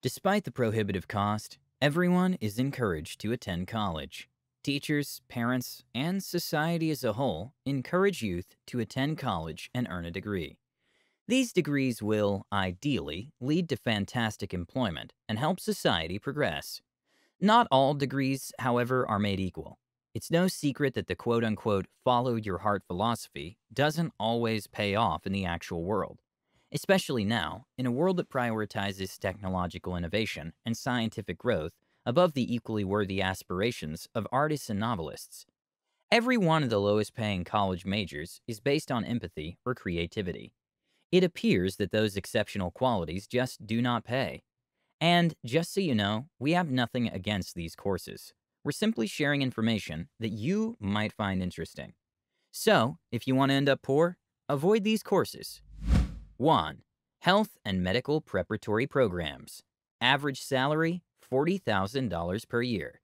Despite the prohibitive cost, everyone is encouraged to attend college. Teachers, parents, and society as a whole encourage youth to attend college and earn a degree. These degrees will, ideally, lead to fantastic employment and help society progress. Not all degrees, however, are made equal. It's no secret that the quote-unquote follow-your-heart philosophy doesn't always pay off in the actual world. Especially now, in a world that prioritizes technological innovation and scientific growth above the equally worthy aspirations of artists and novelists. Every one of the lowest-paying college majors is based on empathy or creativity. It appears that those exceptional qualities just do not pay. And, just so you know, we have nothing against these courses. We're simply sharing information that you might find interesting. So, if you want to end up poor, avoid these courses. 1. Health and Medical Preparatory Programs. Average salary, $40,000 per year.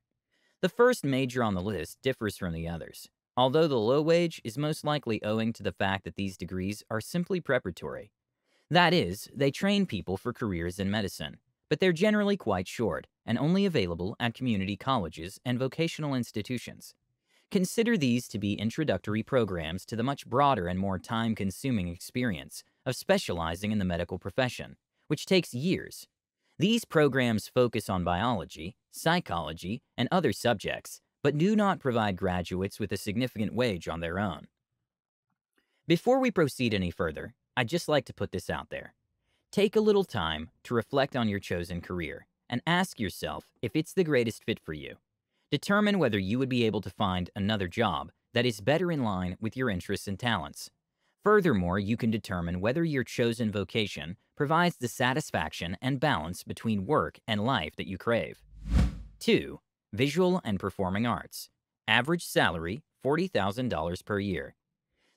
The first major on the list differs from the others, although the low wage is most likely owing to the fact that these degrees are simply preparatory. That is, they train people for careers in medicine, but they're generally quite short and only available at community colleges and vocational institutions. Consider these to be introductory programs to the much broader and more time-consuming experience of specializing in the medical profession, which takes years. These programs focus on biology, psychology, and other subjects, but do not provide graduates with a significant wage on their own. Before we proceed any further, I'd just like to put this out there. Take a little time to reflect on your chosen career and ask yourself if it's the greatest fit for you. Determine whether you would be able to find another job that is better in line with your interests and talents. Furthermore, you can determine whether your chosen vocation provides the satisfaction and balance between work and life that you crave. 2. Visual and Performing Arts. Average salary, $40,000 per year.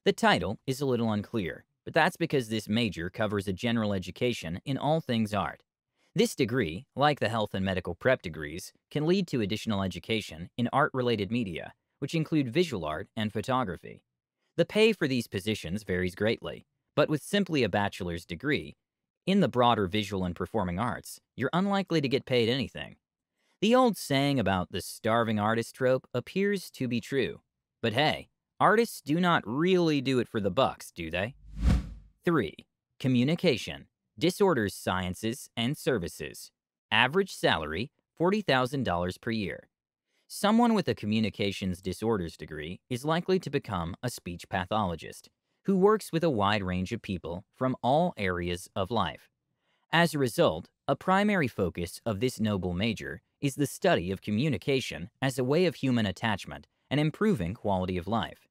The title is a little unclear, but that's because this major covers a general education in all things art. This degree, like the health and medical prep degrees, can lead to additional education in art-related media, which include visual art and photography. The pay for these positions varies greatly, but with simply a bachelor's degree, in the broader visual and performing arts, you're unlikely to get paid anything. The old saying about the starving artist trope appears to be true, but hey, artists do not really do it for the bucks, do they? 3. Communication, Disorders Sciences and Services. Average salary, $40,000 per year. Someone with a communications disorders degree is likely to become a speech pathologist who works with a wide range of people from all areas of life. As a result, a primary focus of this noble major is the study of communication as a way of human attachment and improving quality of life.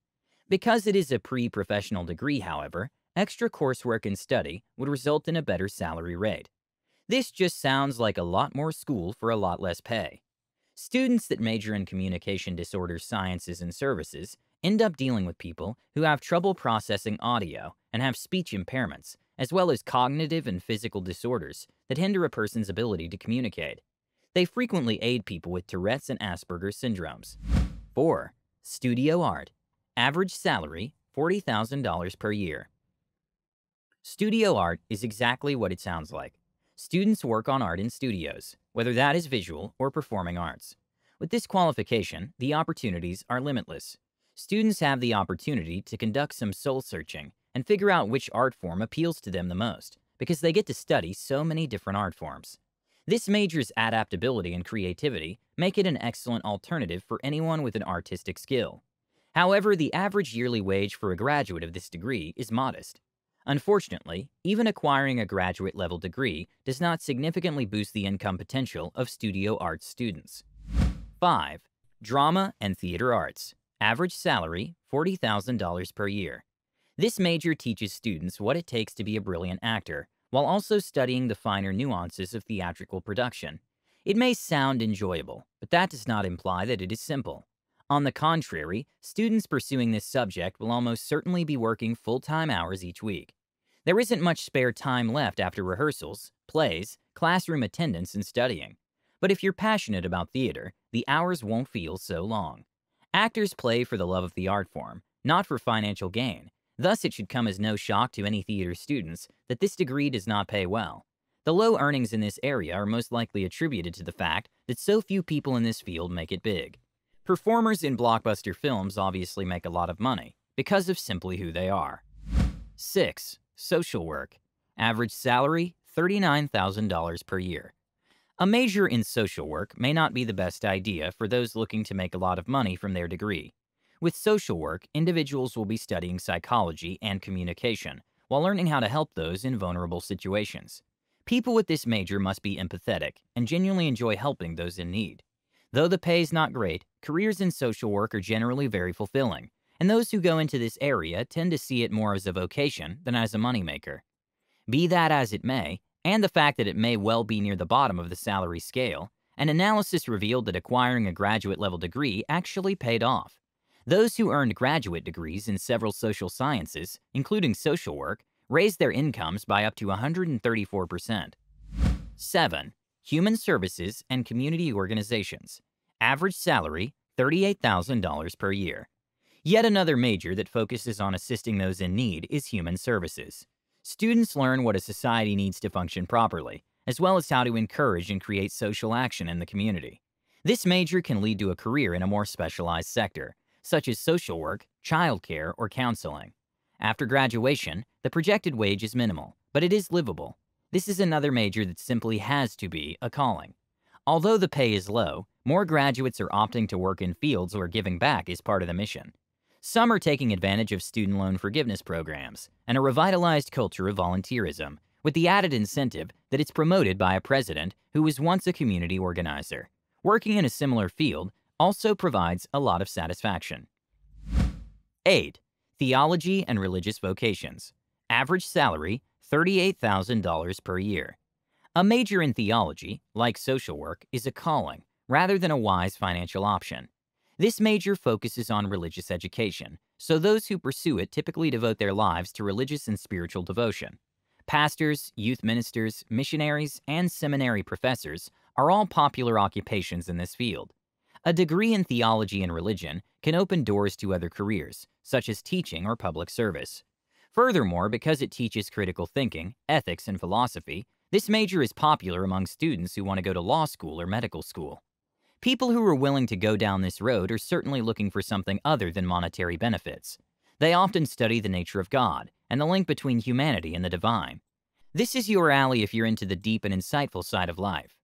Because it is a pre-professional degree, however, extra coursework and study would result in a better salary rate. This just sounds like a lot more school for a lot less pay. Students that major in communication disorders sciences and services end up dealing with people who have trouble processing audio and have speech impairments, as well as cognitive and physical disorders that hinder a person's ability to communicate. They frequently aid people with Tourette's and Asperger's syndromes. 4. Studio Art. Average salary, $40,000 per year. Studio art is exactly what it sounds like. Students work on art in studios, whether that is visual or performing arts. With this qualification, the opportunities are limitless. Students have the opportunity to conduct some soul-searching and figure out which art form appeals to them the most, because they get to study so many different art forms. This major's adaptability and creativity make it an excellent alternative for anyone with an artistic skill. However, the average yearly wage for a graduate of this degree is modest. Unfortunately, even acquiring a graduate-level degree does not significantly boost the income potential of studio arts students. 5. Drama and Theater Arts. Average salary, $40,000 per year. This major teaches students what it takes to be a brilliant actor, while also studying the finer nuances of theatrical production. It may sound enjoyable, but that does not imply that it is simple. On the contrary, students pursuing this subject will almost certainly be working full-time hours each week. There isn't much spare time left after rehearsals, plays, classroom attendance, and studying. But if you're passionate about theater, the hours won't feel so long. Actors play for the love of the art form, not for financial gain. Thus, it should come as no shock to any theater students that this degree does not pay well. The low earnings in this area are most likely attributed to the fact that so few people in this field make it big. Performers in blockbuster films obviously make a lot of money because of simply who they are. 6. Social work. Average salary, $39,000 per year. A major in social work may not be the best idea for those looking to make a lot of money from their degree. With social work, individuals will be studying psychology and communication while learning how to help those in vulnerable situations. People with this major must be empathetic and genuinely enjoy helping those in need. Though the pay is not great, careers in social work are generally very fulfilling, and those who go into this area tend to see it more as a vocation than as a moneymaker. Be that as it may, and the fact that it may well be near the bottom of the salary scale, an analysis revealed that acquiring a graduate-level degree actually paid off. Those who earned graduate degrees in several social sciences, including social work, raised their incomes by up to 134%. 7. Human services and community organizations. Average salary, $38,000 per year. Yet another major that focuses on assisting those in need is human services. Students learn what a society needs to function properly, as well as how to encourage and create social action in the community. This major can lead to a career in a more specialized sector, such as social work, childcare, or counseling. After graduation, the projected wage is minimal, but it is livable. This is another major that simply has to be a calling. Although the pay is low, more graduates are opting to work in fields where giving back is part of the mission. Some are taking advantage of student loan forgiveness programs and a revitalized culture of volunteerism, with the added incentive that it's promoted by a president who was once a community organizer. Working in a similar field also provides a lot of satisfaction. 8. Theology and religious vocations. Average salary, $38,000 per year. A major in theology, like social work, is a calling rather than a wise financial option. This major focuses on religious education, so those who pursue it typically devote their lives to religious and spiritual devotion. Pastors, youth ministers, missionaries, and seminary professors are all popular occupations in this field. A degree in theology and religion can open doors to other careers, such as teaching or public service. Furthermore, because it teaches critical thinking, ethics, and philosophy, this major is popular among students who want to go to law school or medical school. People who are willing to go down this road are certainly looking for something other than monetary benefits. They often study the nature of God and the link between humanity and the divine. This is your alley if you're into the deep and insightful side of life.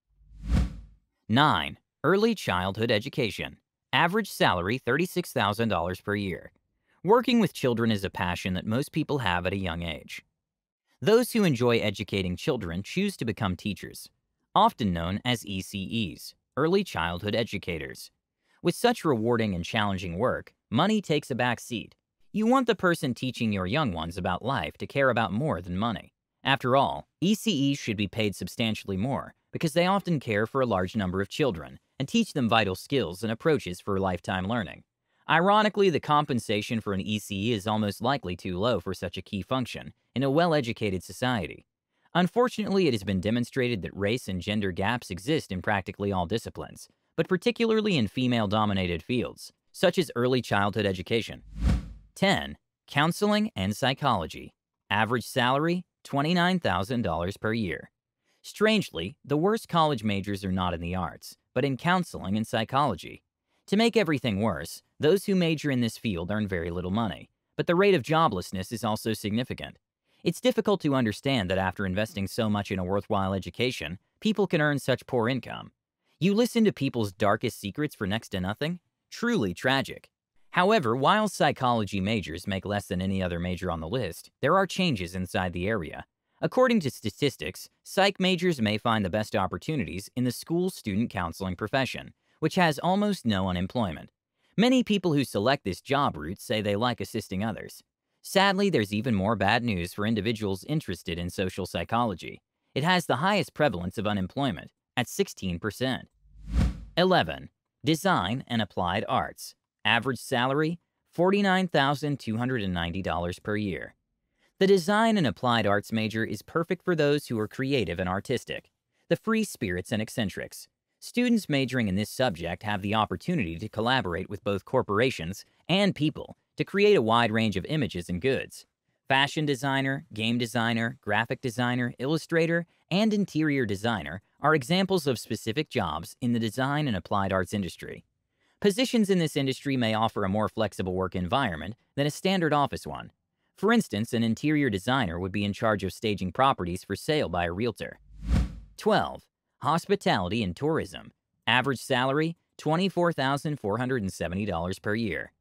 9. Early childhood education. Average salary, $36,000 per year. Working with children is a passion that most people have at a young age. Those who enjoy educating children choose to become teachers, often known as ECEs. Early childhood educators. With such rewarding and challenging work, money takes a back seat. You want the person teaching your young ones about life to care about more than money. After all, ECEs should be paid substantially more because they often care for a large number of children and teach them vital skills and approaches for lifetime learning. Ironically, the compensation for an ECE is almost likely too low for such a key function in a well-educated society. Unfortunately, it has been demonstrated that race and gender gaps exist in practically all disciplines, but particularly in female-dominated fields, such as early childhood education. 10. Counseling and psychology. Average salary, $29,000 per year. Strangely, the worst college majors are not in the arts, but in counseling and psychology. To make everything worse, those who major in this field earn very little money, but the rate of joblessness is also significant. It's difficult to understand that after investing so much in a worthwhile education, people can earn such poor income. You listen to people's darkest secrets for next to nothing? Truly tragic. However, while psychology majors make less than any other major on the list, there are changes inside the area. According to statistics, psych majors may find the best opportunities in the school student counseling profession, which has almost no unemployment. Many people who select this job route say they like assisting others. Sadly, there's even more bad news for individuals interested in social psychology. It has the highest prevalence of unemployment, at 16%. 11. Design and applied arts. Average salary, $49,290 per year. The design and applied arts major is perfect for those who are creative and artistic, the free spirits and eccentrics. Students majoring in this subject have the opportunity to collaborate with both corporations and people to create a wide range of images and goods. Fashion designer, game designer, graphic designer, illustrator, and interior designer are examples of specific jobs in the design and applied arts industry. Positions in this industry may offer a more flexible work environment than a standard office one. For instance, an interior designer would be in charge of staging properties for sale by a realtor. 12. Hospitality and tourism. Average salary, $24,470 per year.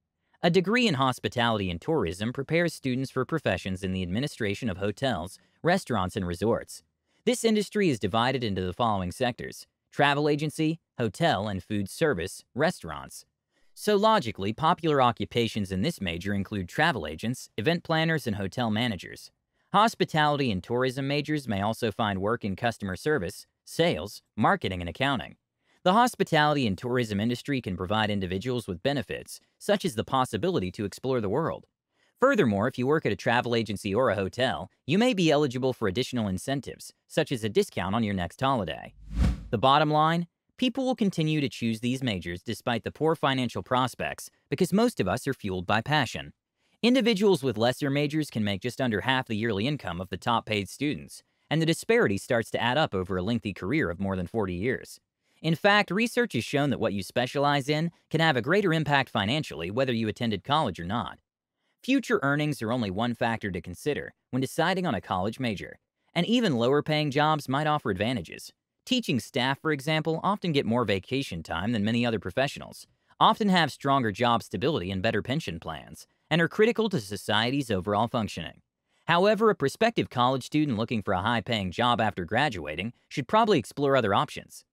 A degree in hospitality and tourism prepares students for professions in the administration of hotels, restaurants, and resorts. This industry is divided into the following sectors: travel agency, hotel and food service, restaurants. So logically, popular occupations in this major include travel agents, event planners, and hotel managers. Hospitality and tourism majors may also find work in customer service, sales, marketing, and accounting. The hospitality and tourism industry can provide individuals with benefits, such as the possibility to explore the world. Furthermore, if you work at a travel agency or a hotel, you may be eligible for additional incentives, such as a discount on your next holiday. The bottom line? People will continue to choose these majors despite the poor financial prospects because most of us are fueled by passion. Individuals with lesser majors can make just under half the yearly income of the top-paid students, and the disparity starts to add up over a lengthy career of more than 40 years. In fact, research has shown that what you specialize in can have a greater impact financially whether you attended college or not. Future earnings are only one factor to consider when deciding on a college major, and even lower-paying jobs might offer advantages. Teaching staff, for example, often get more vacation time than many other professionals, often have stronger job stability and better pension plans, and are critical to society's overall functioning. However, a prospective college student looking for a high-paying job after graduating should probably explore other options.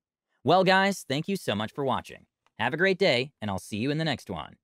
Well, guys, thank you so much for watching. Have a great day, and I'll see you in the next one.